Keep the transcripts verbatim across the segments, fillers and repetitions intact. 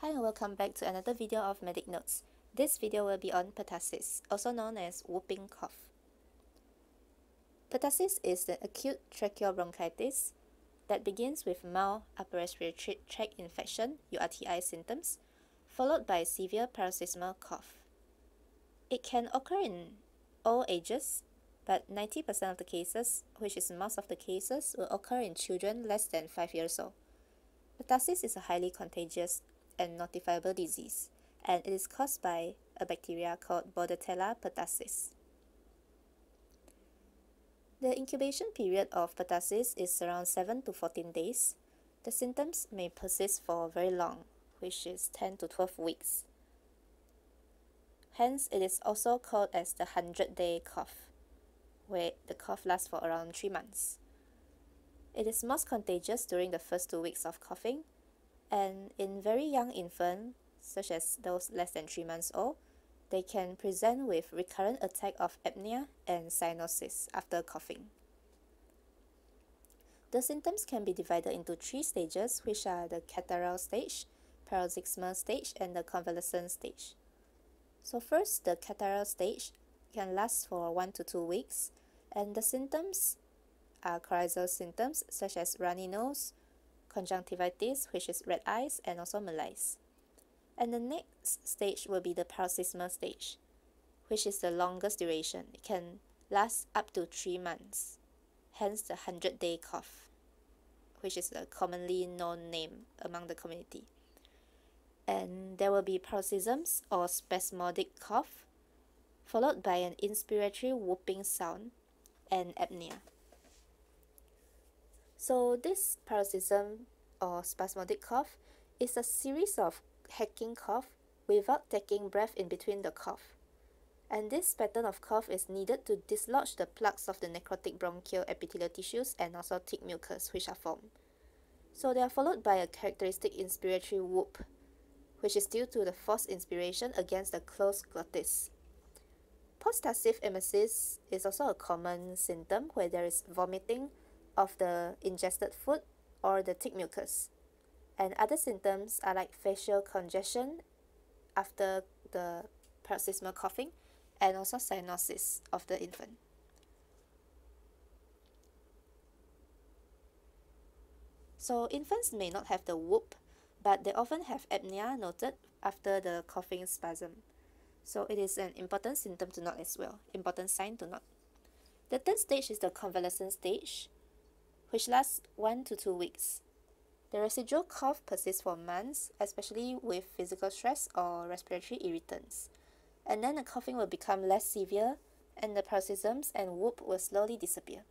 Hi and welcome back to another video of Medic Notes. This video will be on pertussis, also known as whooping cough. Pertussis is an acute tracheal bronchitis that begins with mild upper respiratory tract infection U R T I symptoms, followed by severe paroxysmal cough. It can occur in all ages, but ninety percent of the cases, which is most of the cases, will occur in children less than five years old. Pertussis is a highly contagious and notifiable disease, and it is caused by a bacteria called Bordetella pertussis. The incubation period of pertussis is around seven to fourteen days. The symptoms may persist for very long, which is ten to twelve weeks. Hence, it is also called as the hundred day cough, where the cough lasts for around three months. It is most contagious during the first two weeks of coughing, and in very young infants, such as those less than three months old, they can present with recurrent attack of apnea and cyanosis after coughing. The symptoms can be divided into three stages, which are the catarrhal stage, paroxysmal stage, and the convalescent stage. So first, the catarrhal stage can last for one to two weeks, and the symptoms are chorizal symptoms such as runny nose, conjunctivitis, which is red eyes, and also malaise. And the next stage will be the paroxysmal stage, which is the longest duration. It can last up to three months, hence the hundred day cough, which is a commonly known name among the community. And there will be paroxysms or spasmodic cough, followed by an inspiratory whooping sound and apnea. So this paroxysm or spasmodic cough is a series of hacking cough without taking breath in between the cough, and this pattern of cough is needed to dislodge the plaques of the necrotic bronchial epithelial tissues and also thick mucus, which are formed. So they are followed by a characteristic inspiratory whoop, which is due to the forced inspiration against the closed glottis. Posttussive emesis is also a common symptom, where there is vomiting of the ingested food or the thick mucus. And other symptoms are like facial congestion after the paroxysmal coughing, and also cyanosis of the infant. So infants may not have the whoop, but they often have apnea noted after the coughing spasm. So it is an important symptom to note as well, important sign to note. The third stage is the convalescent stage, which lasts one to two weeks. The residual cough persists for months, especially with physical stress or respiratory irritants. And then the coughing will become less severe, and the paroxysms and whoop will slowly disappear.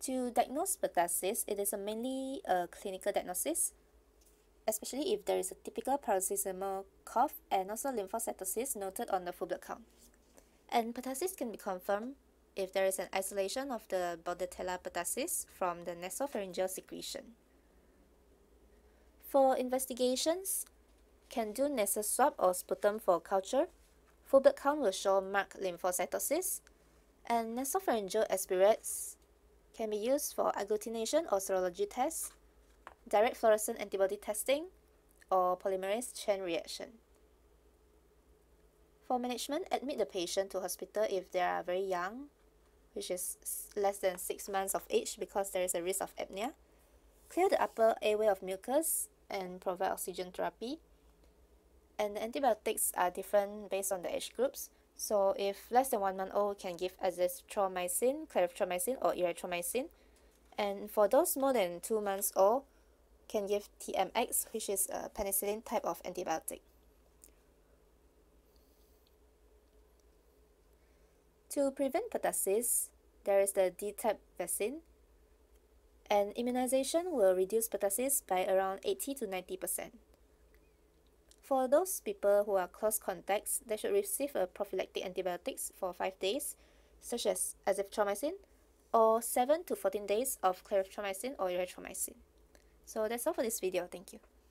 To diagnose pertussis, it is a mainly a clinical diagnosis, especially if there is a typical paroxysmal cough and also lymphocytosis noted on the full blood count. And pertussis can be confirmed if there is an isolation of the Bordetella pertussis from the nasopharyngeal secretion. For investigations, can do nasal swab or sputum for culture. Full blood count will show marked lymphocytosis, and nasopharyngeal aspirates can be used for agglutination or serology tests, direct fluorescent antibody testing, or polymerase chain reaction. For management, admit the patient to hospital if they are very young, which is less than six months of age, because there is a risk of apnea. Clear the upper airway of mucus and provide oxygen therapy. And the antibiotics are different based on the age groups. So if less than one month old, can give azithromycin, clarithromycin, or erythromycin. And for those more than two months old, can give T M X, which is a penicillin type of antibiotic. To prevent pertussis, there is the D TaP vaccine, and immunization will reduce pertussis by around eighty to ninety percent. For those people who are close contacts, they should receive a prophylactic antibiotics for five days, such as azithromycin, or seven to fourteen days of clarithromycin or erythromycin. So that's all for this video. Thank you.